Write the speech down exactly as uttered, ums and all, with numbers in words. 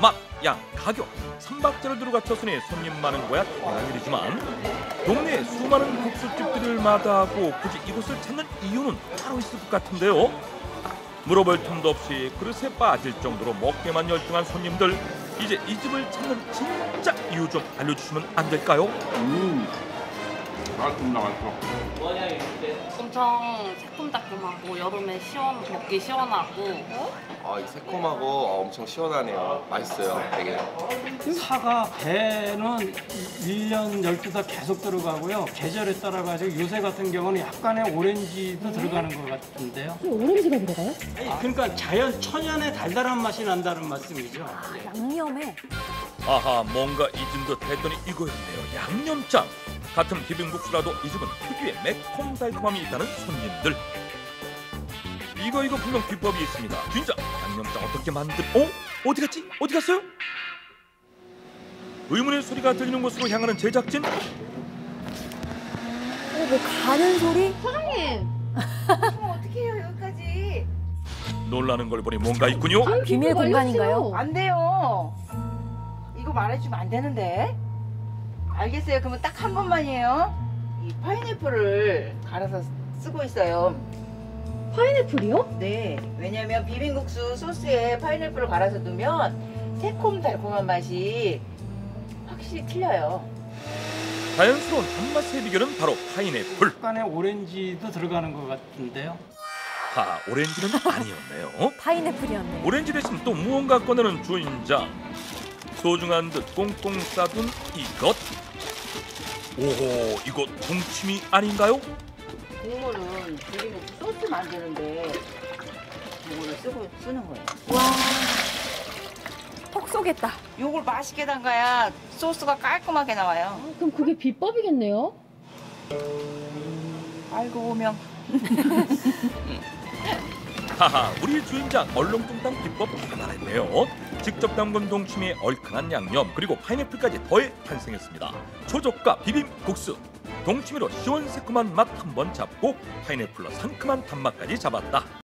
맛, 양, 가격, 삼박자를 두루 갖췄으니 손님 많은 거야 당연한 일이지만 동네 수많은 국수집들을 마다하고 굳이 이곳을 찾는 이유는 따로 있을 것 같은데요. 물어볼 틈도 없이 그릇에 빠질 정도로 먹기만 열중한 손님들, 이제 이 집을 찾는 진짜 이유 좀 알려주시면 안 될까요? 음, 맛있습니다, 맛있어. 엄청 새콤달콤하고 여름에 시원 먹기 시원하고. 아, 이 새콤하고 엄청 시원하네요. 맛있어요, 되게. 사과, 배는 일 년 열두 달 계속 들어가고요. 계절에 따라 가지고 요새 같은 경우는 약간의 오렌지도 음. 들어가는 것 같은데요. 오렌지가 들어가요? 아니, 아. 그러니까 자연 천연의 달달한 맛이 난다는 말씀이죠. 아, 양념에. 아하, 뭔가 잊은 듯 했더니 이거였네요. 양념장. 같은 비빔국수라도 이 집은 특유의 매콤달콤함이 있다는 손님들. 이거 이거 분명 비법이 있습니다. 진짜 양념장 어떻게 만들... 어? 어디 갔지? 어디 갔어요? 의문의 소리가 들리는 곳으로 향하는 제작진. 어, 뭐 가는 소리? 사장님! 어, 어떻게 해요, 여기까지? 놀라는 걸 보니 뭔가 있군요. 아, 비밀 공간인가요? 안 돼요. 이거 말해주면 안 되는데. 알겠어요. 그러면 딱 한 번만이에요. 이 파인애플을 갈아서 쓰고 있어요. 파인애플이요? 네. 왜냐면 비빔국수 소스에 파인애플을 갈아서 넣으면 새콤달콤한 맛이 확실히 틀려요. 자연스러운 단맛의 비결은 바로 파인애플. 약간의 오렌지도 들어가는 것 같은데요. 아, 오렌지는 아니었네요. 파인애플이었네요. 오렌지 대신 또 무언가 꺼내는 주인장. 소중한 듯 꽁꽁 싸둔 이것. 오호, 이거 동치미 아닌가요? 국물은 지금 소스 만드는데 이거를 쓰고 쓰는 거예요. 와, 턱 쏘겠다. 이걸 맛있게 담가야 소스가 깔끔하게 나와요. 아, 그럼 그게 비법이겠네요? 아이고, 오명. 하하, 우리 주인장 얼렁뚱땅 비법 개발했네요. 직접 담근 동치미에 얼큰한 양념, 그리고 파인애플까지 더해 탄생했습니다. 초저가 비빔국수. 동치미로 시원새콤한 맛 한번 잡고 파인애플로 상큼한 단맛까지 잡았다.